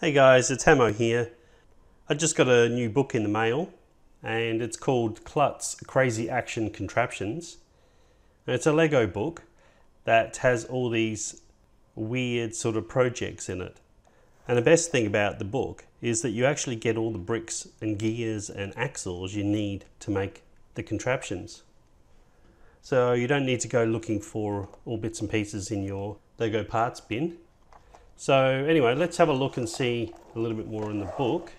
Hey guys, it's Hammo here. I just got a new book in the mail and it's called Klutz Crazy Action Contraptions. And it's a Lego book that has all these weird sort of projects in it. And the best thing about the book is that you actually get all the bricks and gears and axles you need to make the contraptions. So you don't need to go looking for all bits and pieces in your Lego parts bin. So anyway, let's have a look and see a little bit more in the book.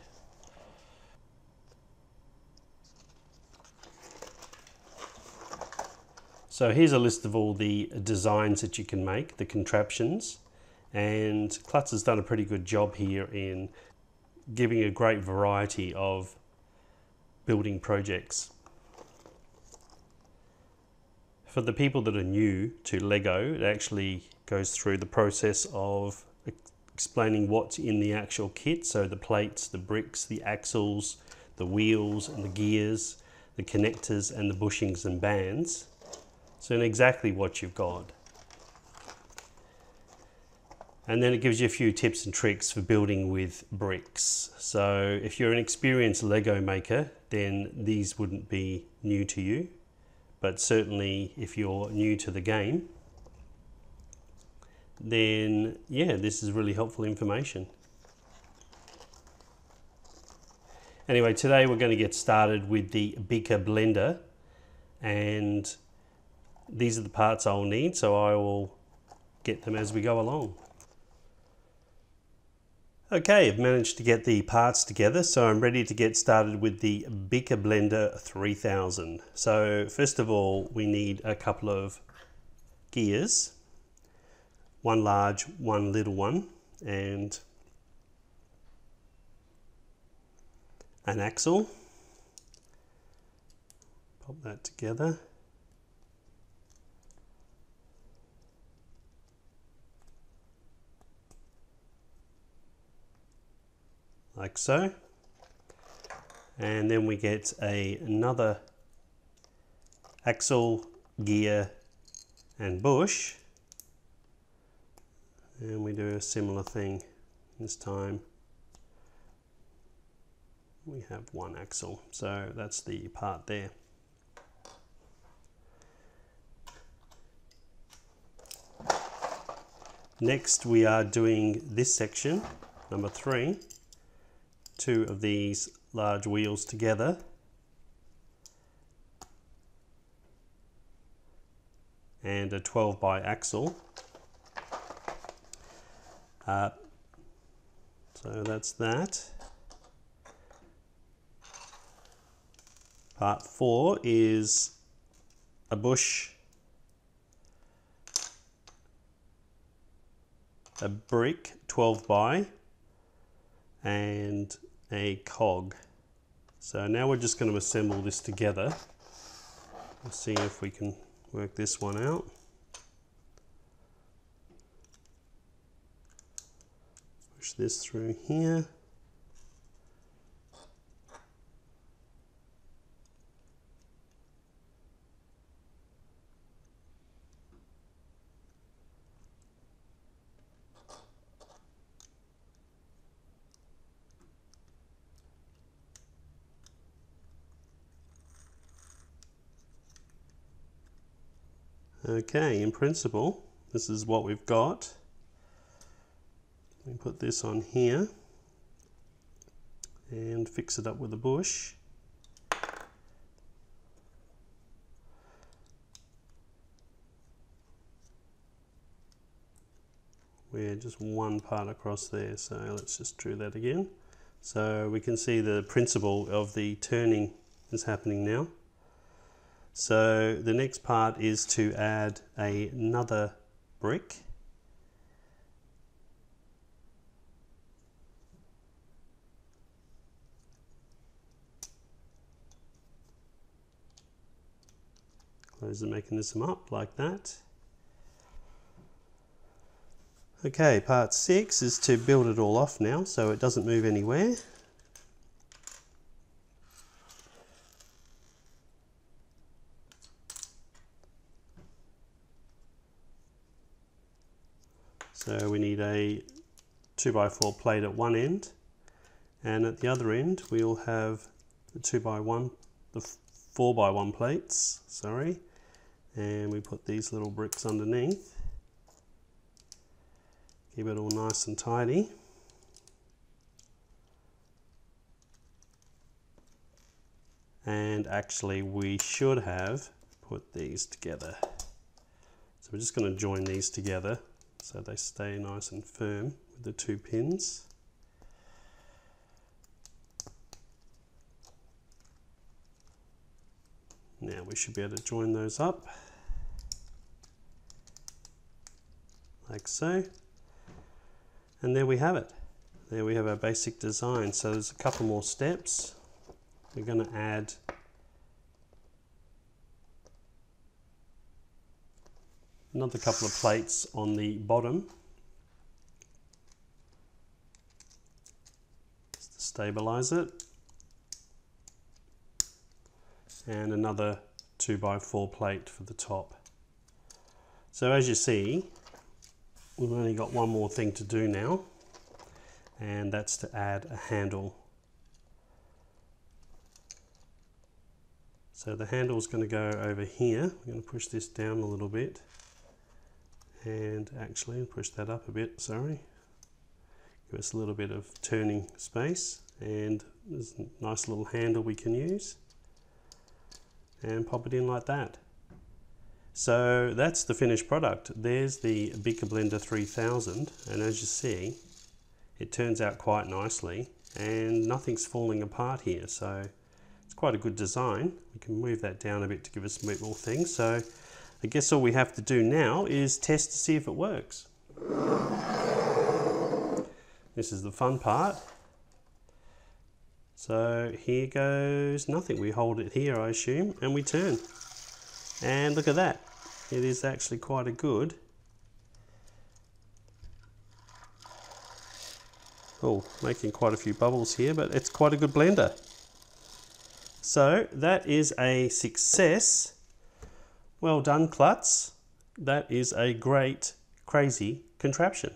So here's a list of all the designs that you can make, the contraptions, and Klutz has done a pretty good job here in giving a great variety of building projects. For the people that are new to Lego, it actually goes through the process of explaining what's in the actual kit, so the plates, the bricks, the axles, the wheels and the gears, the connectors and the bushings and bands, so in exactly what you've got. And then it gives you a few tips and tricks for building with bricks. So if you're an experienced Lego maker, then these wouldn't be new to you, but certainly if you're new to the game, then yeah, this is really helpful information. Anyway, today we're going to get started with the Beaker Blender, and these are the parts I'll need, so I will get them as we go along. Okay, I've managed to get the parts together, so I'm ready to get started with the Beaker Blender 3000. So first of all, we need a couple of gears. One large, one little one, and an axle. Pop that together. Like so. And then we get another axle, gear, and bush. And we do a similar thing this time. We have one axle, so that's the part there. Next we are doing this section, number 3. Two of these large wheels together. And a 12-by axle. So that's that. Part 4 is a bush, a brick 12-by, and a cog. So now we're just going to assemble this together. Let's see if we can work this one out. Push this through here. Okay, in principle, this is what we've got. We put this on here and fix it up with a bush. We're just one part across there, so let's just draw that again. So we can see the principle of the turning is happening now. So the next part is to add another brick. Close the mechanism up like that. Okay, part 6 is to build it all off now so it doesn't move anywhere. So we need a 2x4 plate at one end, and at the other end we'll have the 2x1, the 4x1 plates, sorry, and we put these little bricks underneath. Keep it all nice and tidy. And actually we should have put these together. So we're just going to join these together so they stay nice and firm with the two pins. Now we should be able to join those up like so. And there we have it. There we have our basic design. So there's a couple more steps. We're going to add another couple of plates on the bottom just to stabilize it, and another 2x4 plate for the top. So as you see, we've only got one more thing to do now, and that's to add a handle. So the handle is going to go over here. I'm going to push this down a little bit, and actually push that up a bit, sorry. Give us a little bit of turning space, and there's a nice little handle we can use. And pop it in like that. So that's the finished product. There's the Beaker Blender 3000, and as you see, it turns out quite nicely and nothing's falling apart here. So it's quite a good design. We can move that down a bit to give us a bit more things. So I guess all we have to do now is test to see if it works. This is the fun part. So here goes nothing. We hold it here, I assume, and we turn. And look at that. It is actually quite a good... Oh, making quite a few bubbles here, but it's quite a good blender. So that is a success. Well done, Klutz. That is a great, crazy contraption.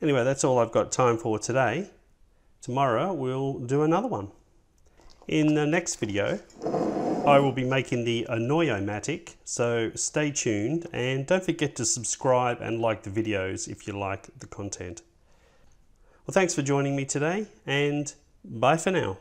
Anyway, that's all I've got time for today. Tomorrow we'll do another one. In the next video, I will be making the Annoy-O-Matic, so stay tuned and don't forget to subscribe and like the videos if you like the content. Well, thanks for joining me today, and bye for now.